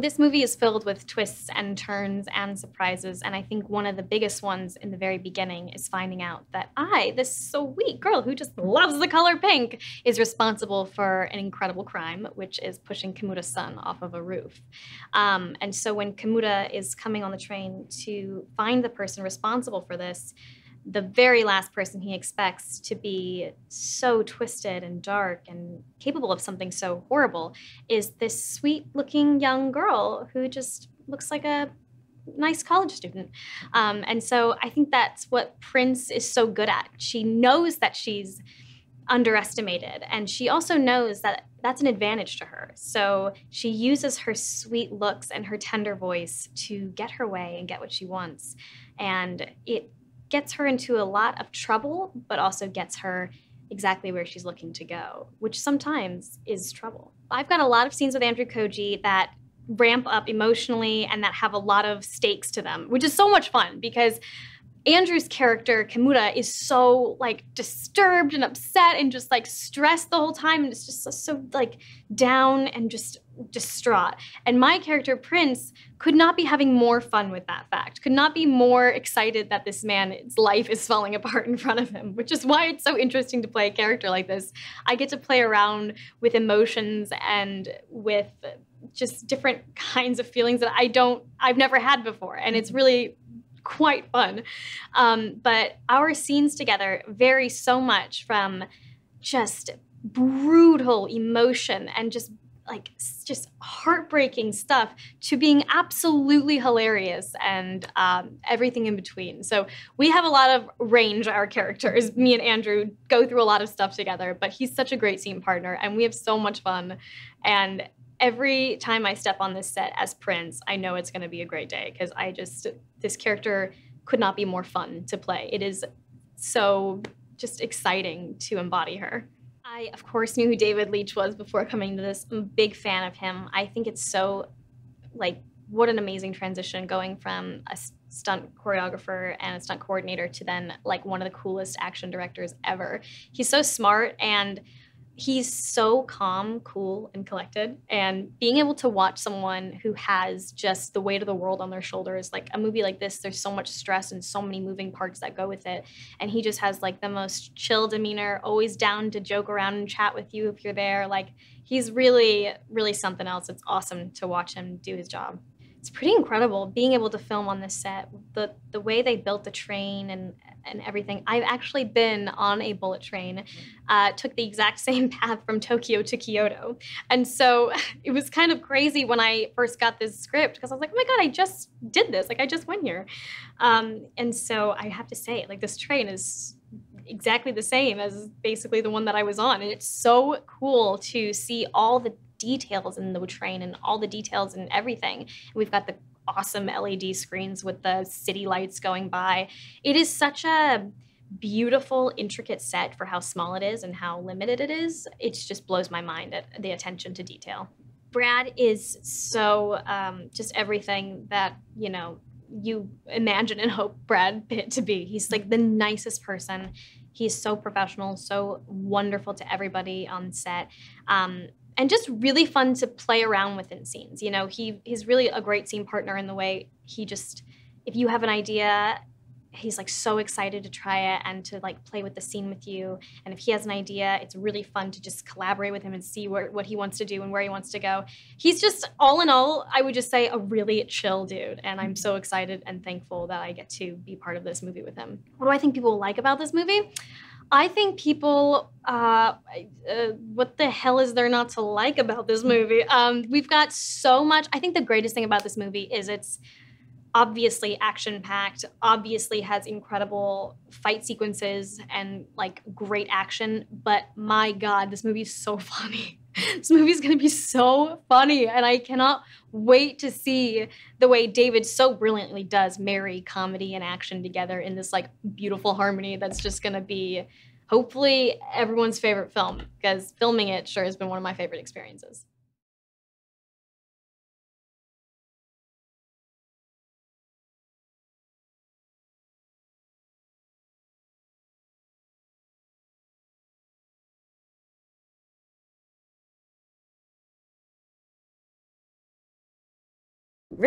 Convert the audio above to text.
This movie is filled with twists and turns and surprises, and I think one of the biggest ones in the very beginning is finding out that I, this sweet girl who just loves the color pink, is responsible for an incredible crime, which is pushing Kamuda-san off of a roof. And so when Kamuda is coming on the train to find the person responsible for this, the very last person he expects to be so twisted and dark and capable of something so horrible is this sweet-looking young girl who just looks like a nice college student. And so I think that's what Prince is so good at. She knows that she's underestimated, and she also knows that that's an advantage to her. So she uses her sweet looks and her tender voice to get her way and get what she wants. And it gets her into a lot of trouble, but also gets her exactly where she's looking to go, which sometimes is trouble. I've got a lot of scenes with Andrew Koji that ramp up emotionally and that have a lot of stakes to them, which is so much fun because Andrew's character, Kamuda, is so like disturbed and upset and just like stressed the whole time, and it's just so like down and just distraught. And my character, Prince, could not be having more fun with that fact, could not be more excited that this man's life is falling apart in front of him, which is why it's so interesting to play a character like this. I get to play around with emotions and with just different kinds of feelings that I've never had before, and it's really quite fun. But our scenes together vary so much from just brutal emotion and just heartbreaking stuff to being absolutely hilarious and everything in between. So we have a lot of range, our characters. Me and Andrew go through a lot of stuff together, but he's such a great scene partner and we have so much fun. And every time I step on this set as Prince, I know it's gonna be a great day because this character could not be more fun to play. It is so just exciting to embody her. I, of course, knew who David Leitch was before coming to this. I'm a big fan of him. I think it's so, like, what an amazing transition going from a stunt choreographer and a stunt coordinator to then, like, one of the coolest action directors ever. He's so smart and he's so calm, cool, and collected. And being able to watch someone who has just the weight of the world on their shoulders, like a movie like this, there's so much stress and so many moving parts that go with it. And he just has like the most chill demeanor, always down to joke around and chat with you if you're there. Like he's really, really something else. It's awesome to watch him do his job. It's pretty incredible being able to film on this set. The way they built the train and everything. I've actually been on a bullet train, took the exact same path from Tokyo to Kyoto. And so it was kind of crazy when I first got this script because I was like, oh my God, I just did this. Like I just went here. And so I have to say, like this train is exactly the same as basically the one that I was on. And it's so cool to see all the details in the train and all the details in everything. We've got the awesome LED screens with the city lights going by. It is such a beautiful, intricate set for how small it is and how limited it is. It just blows my mind at the attention to detail. Brad is so just everything that, you know, you imagine and hope Brad Pitt to be. He's like the nicest person. He's so professional, so wonderful to everybody on set. And just really fun to play around with in scenes. You know, he's really a great scene partner in the way he just, if you have an idea, he's like so excited to try it and to like play with the scene with you. And if he has an idea, it's really fun to just collaborate with him and see what he wants to do and where he wants to go. He's just, all in all, I would just say a really chill dude. And I'm so excited and thankful that I get to be part of this movie with him. What do I think people will like about this movie? I think people, what the hell is there not to like about this movie? We've got so much. I think the greatest thing about this movie is it's obviously action-packed, obviously has incredible fight sequences and like great action, but my God, this movie is so funny. This movie's gonna be so funny, and I cannot wait to see the way David so brilliantly does marry comedy and action together in this like beautiful harmony that's just gonna be hopefully everyone's favorite film, because filming it sure has been one of my favorite experiences.